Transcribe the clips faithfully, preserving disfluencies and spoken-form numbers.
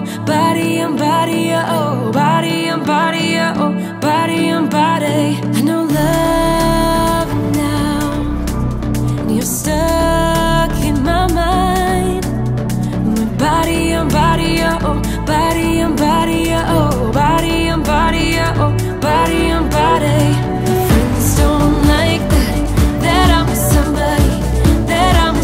oh, body and body, oh, body and body, oh, body and body. I know love now, and you're stuck in my mind. My body and body, oh, body and body, oh, body and body, oh, body and body. My friends don't like that, that I'm with somebody, that I'm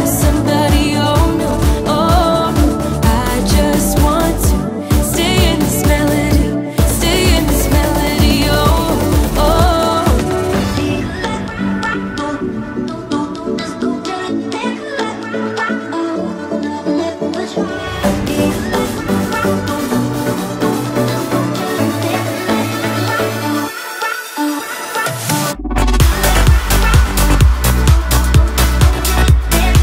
with somebody, oh. Yeah.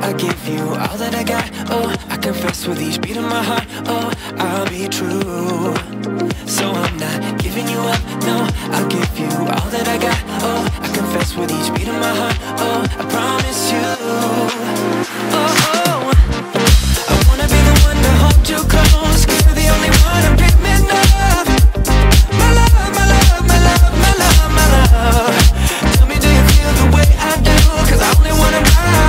I give you all that I got. Oh, I confess with each beat of my heart. Oh, I'll be true. So I'm not giving you up, no. I'll give you all that I got. Oh, I confess with each beat of my heart. Oh, I promise you. Oh, oh. I wanna be the one to hold you close, 'cause you're the only one I'm dreaming of. My love, my love, my love, my love, my love. Tell me, do you feel the way I do? 'Cause I only wanna ride.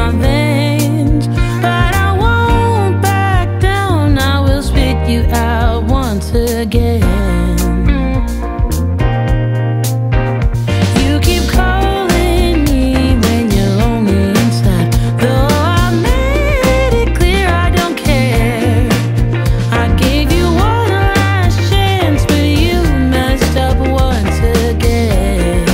my veins, but I won't back down. I will spit you out once again. You keep calling me when you're lonely inside, though I made it clear I don't care. I gave you one last chance, but you messed up once again.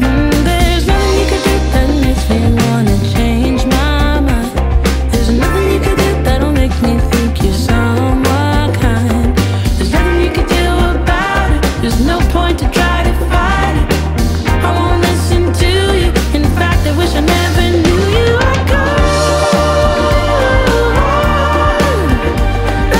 mm, There's nothing you could do that makes me wanna change my mind. There's nothing you could do that'll make me think you're someone kind. There's nothing you could do about it. There's no point to try to fight it. I won't listen to you. In fact, I wish I never knew you. I go on, I walk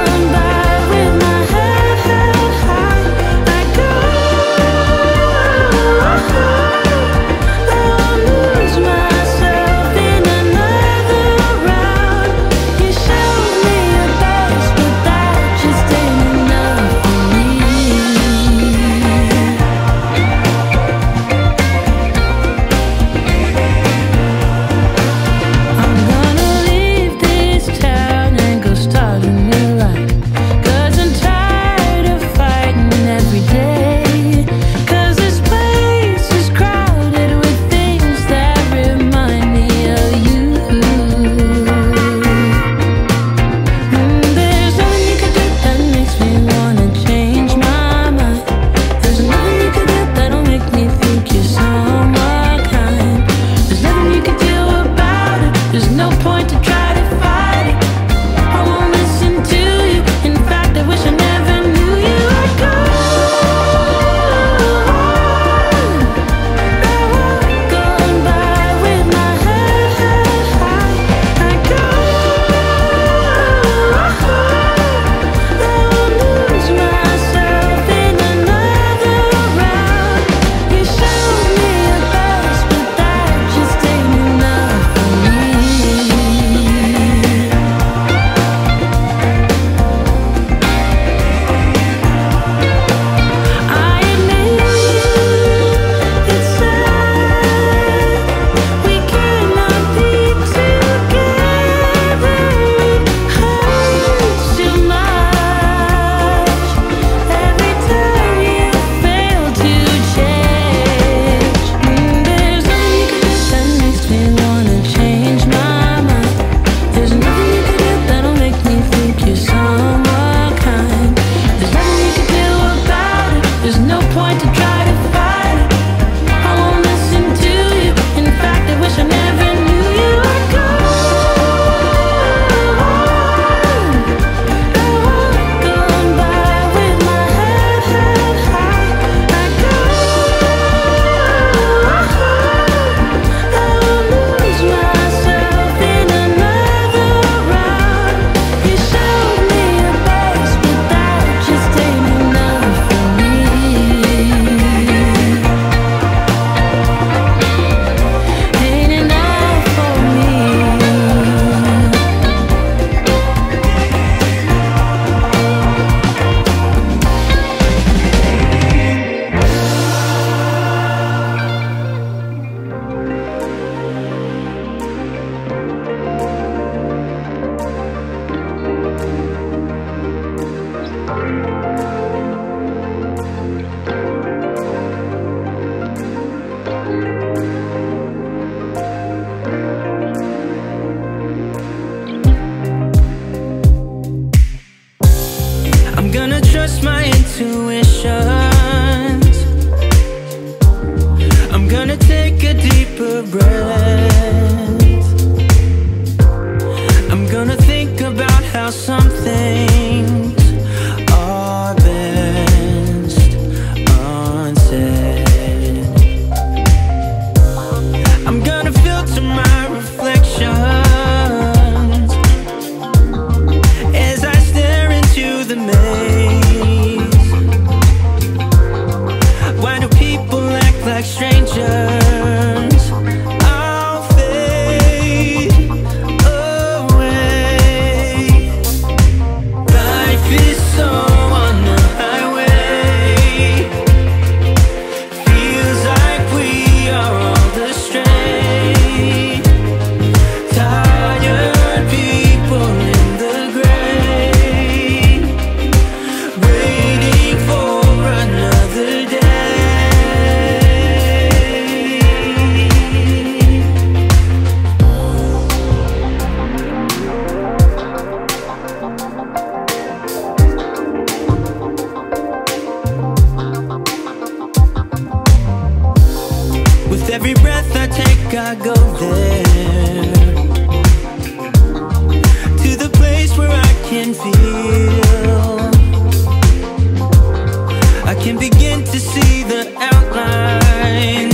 on by with my head held high. I go on, though I lose myself in another round. You showed me your best, but that just ain't enough for me. I'm gonna leave this town and go start a new life, 'cause I'm tired of fighting every day. 'Cause this place is crowded with things that remind me of you. Mm, There's nothing you could do that makes me wanna change my mind. There's nothing you could do that'll make me think you're someone kind. There's nothing you could do about it. There's no point to try to fight it. I won't listen to you. In fact, I wish I never knew you. I go on, I walk on by with my head held high. I go on, though I lose myself in another round. You showed me your best, but that just ain't enough for me. I admit it's sad we cannot be together. It hurts too much every time you fail to change. Mm, There's nothing you can do that makes me wanna change my mind. There's nothing you can do that'll make me think you're someone kind. There's nothing you can do about it. There's no point to try to fight it. I won't listen to you. In fact, I wish I never knew you. I go on, I walk on by with my head held high. I go on, though I lose myself in another round. You showed me your best, but that just ain't enough for me. Ain't enough for me. I'm gonna trust my intuitions. I'm gonna take a deeper breath. I'm gonna think about how some things are best unsaid. I'm gonna filter my reflection as I stare into the maze. Why do people act like strangers? breath I take, I go there, to the place where I can feel, I can begin to see the outlines.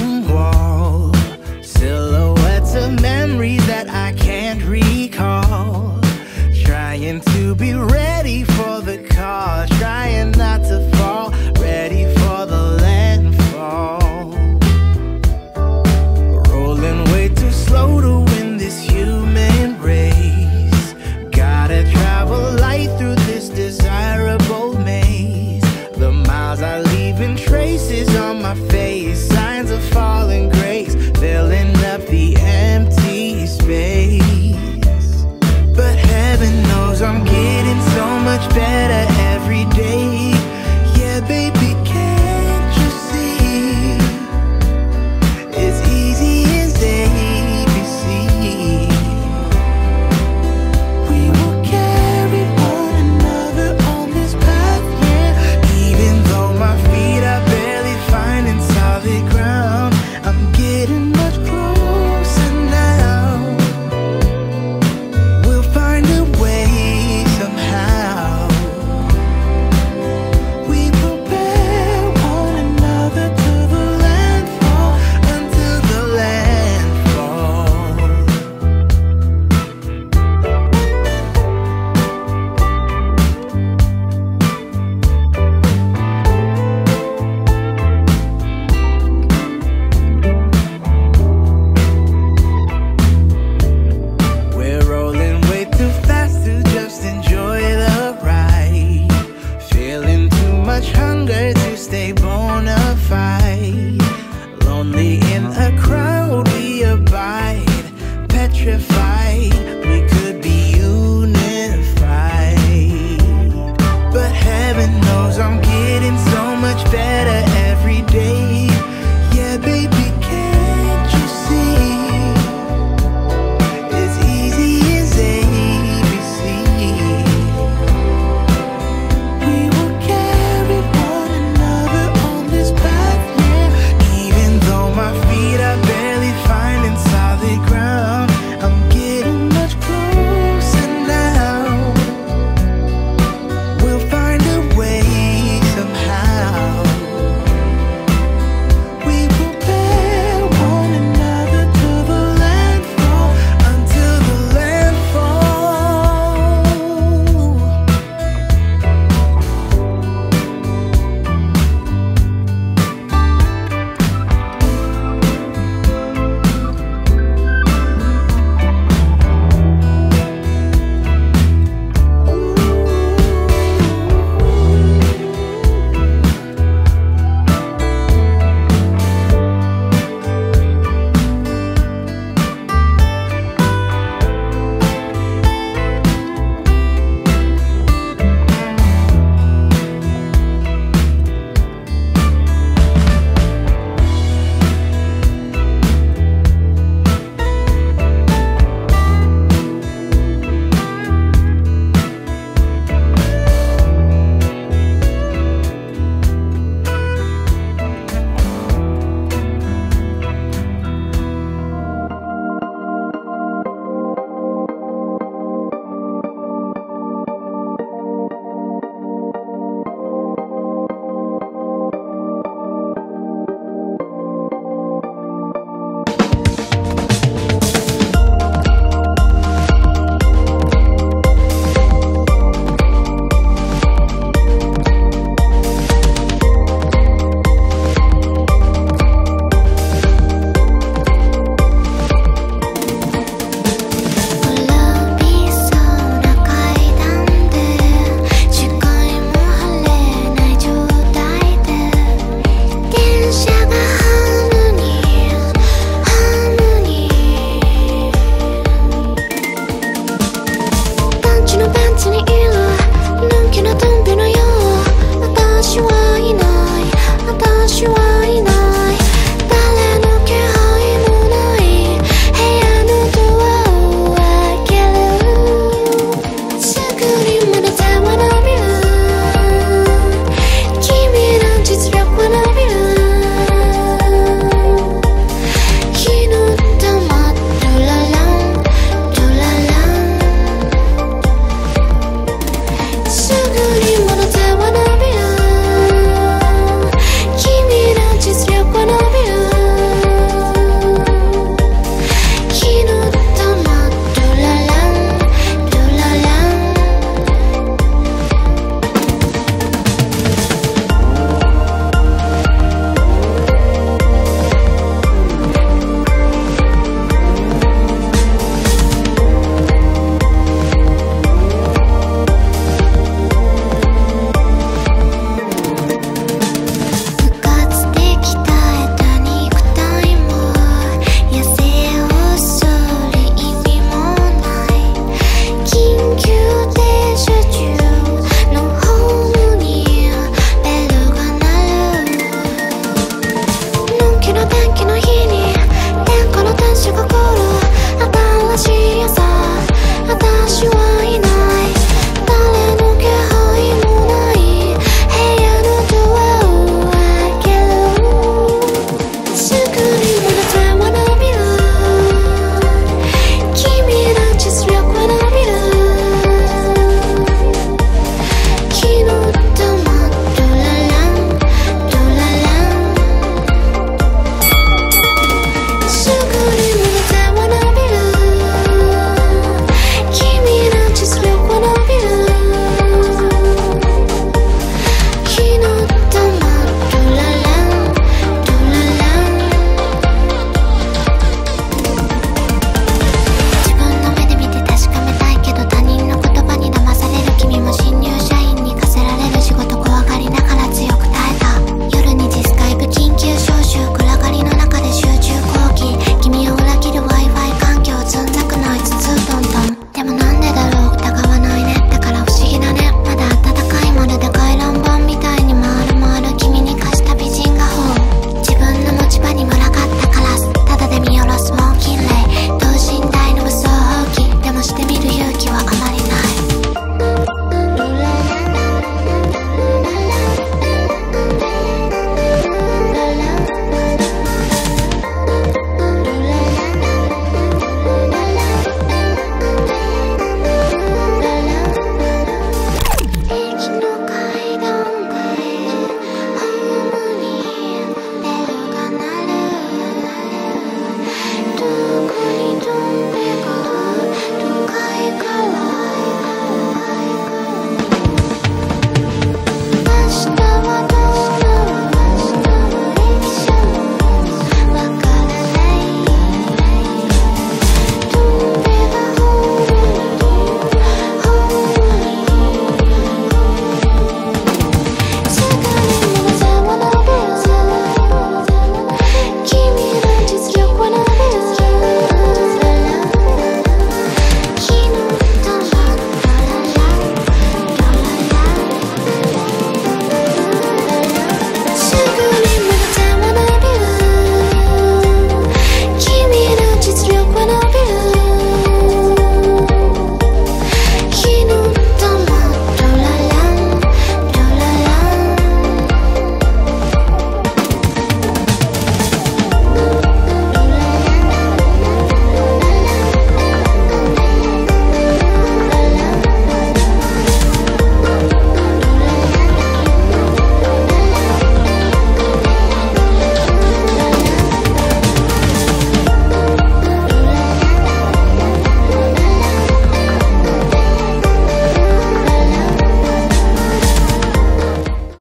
room wall, silhouettes of memories that I can't recall. Trying to be ready for the call, trying not to fall, ready for the landfall. Rolling way too slow to win this human race. Gotta travel light through this desirable maze. The miles I leave in traces on my face, signs of fallen grace, filling up the empty space. But heaven knows I'm getting so much better at